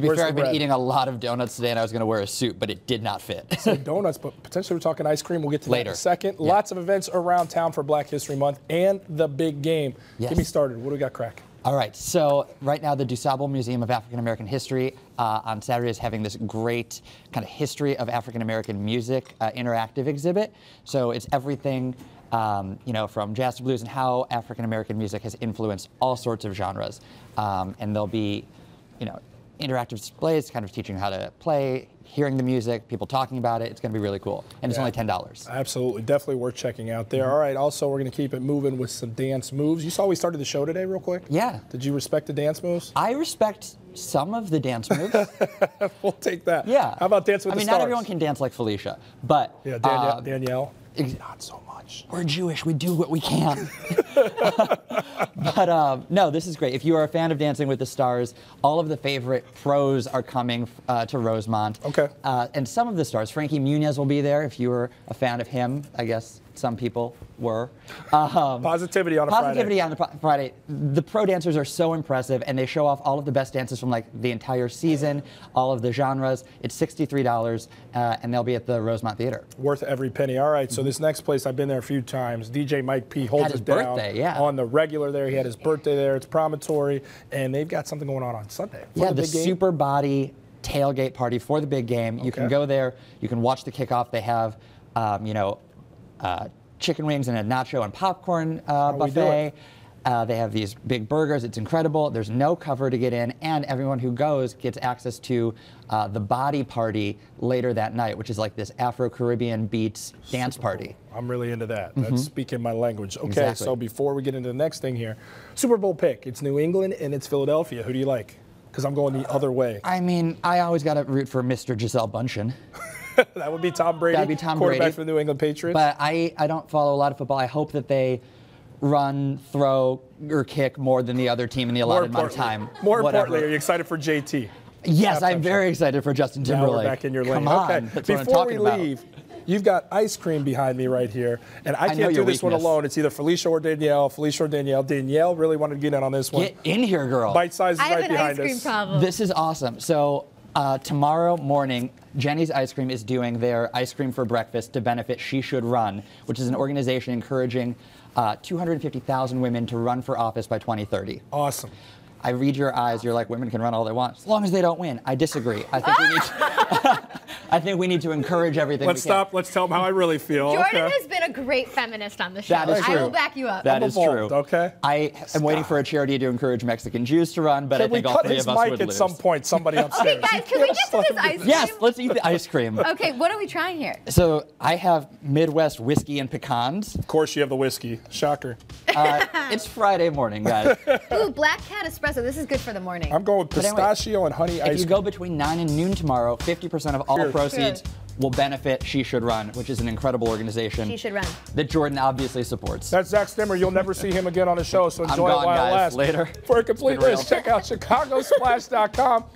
To be fair, I've been eating a lot of donuts today, and I was going to wear a suit, but it did not fit. So donuts, but potentially we're talking ice cream. We'll get to that in a second. Yeah. Lots of events around town for Black History Month and the big game. Yes. Get me started. What do we got cracking? All right, so right now the DuSable Museum of African American History on Saturday is having this great kind of history of African American music interactive exhibit. So it's everything you know, from jazz to blues and how African American music has influenced all sorts of genres. And there'll be, you know, interactive displays, kind of teaching how to play, hearing the music, people talking about it. It's going to be really cool. And it's only $10. Absolutely. Definitely worth checking out there. All right. Also, we're going to keep it moving with some dance moves. You saw we started the show today real quick. Yeah. Did you respect the dance moves? I respect some of the dance moves. We'll take that. Yeah. How about Dance with the Stars? I mean, not everyone can dance like Felicia, but... Yeah, Danielle. Not so much. We're Jewish. We do what we can. But no, this is great. If you are a fan of Dancing with the Stars, all of the favorite pros are coming to Rosemont. Okay. And some of the stars, Frankie Muniz will be there. If you were a fan of him, I guess some people were. Positivity on a Friday. The pro dancers are so impressive, and they show off all of the best dances from like the entire season, all of the genres. It's $63, and they'll be at the Rosemont Theater. Worth every penny. All right, so this next place, I've been there a few times. DJ Mike P holds it down on the regular there. He had his birthday there. It's Promontory, and they've got something going on Sunday. Yeah, the Super Body tailgate party for the big game. Okay. You can go there. You can watch the kickoff. They have, you know, chicken wings and a nacho and popcorn buffet. They have these big burgers. It's incredible. There's no cover to get in, and everyone who goes gets access to the body party later that night, which is like this Afro-Caribbean beats dance party. Cool. I'm really into that. That's speaking my language. Okay, so before we get into the next thing here, Super Bowl pick. It's New England and it's Philadelphia. Who do you like? Because I'm going the other way. I mean, I always got to root for Mr. Gisele Bundchen. That would be Tom Brady, quarterback for the New England Patriots. But I don't follow a lot of football. I hope that they run, throw, or kick more than the other team in the allotted amount of time. More importantly, are you excited for JT? Yes, I'm very excited for Justin Timberlake. Now we're back in your lane. Come on. Okay. Before we leave, you've got ice cream behind me right here, and I can't do this one alone. It's either Felicia or Danielle. Felicia or Danielle. Danielle really wanted to get in on this one. Get in here, girl. Bite size is right behind us. I have an ice cream problem. This is awesome. So tomorrow morning, Jenny's Ice Cream is doing their ice cream for breakfast to benefit She Should Run, which is an organization encouraging 250,000 women to run for office by 2030. Awesome. I read your eyes. You're like, women can run all they want as long as they don't win. I disagree. I think we need to, I think we need to encourage everything. Let's stop. Let's tell them how I really feel. Jordan has been a great feminist on the show. That is true. I will back you up. That is true. Okay. I am waiting for a charity to encourage Mexican Jews to run, but I think all three of us would lose. At some point, somebody upstairs. Okay, guys, can we just do this ice cream? Yes, let's eat the ice cream. Okay, what are we trying here? So I have Midwest whiskey and pecans. Of course, you have the whiskey. Shocker. It's Friday morning, guys. Ooh, Black Cat Espresso. So this is good for the morning. I'm going with pistachio and honey ice cream. If you go between 9 and noon tomorrow, 50% of all proceeds will benefit She Should Run, which is an incredible organization. She Should Run. That Jordan obviously supports. That's Zak Stemer. You'll never see him again on the show, so enjoy it while it lasts. Later. For a complete list, check out chicagosplash.com.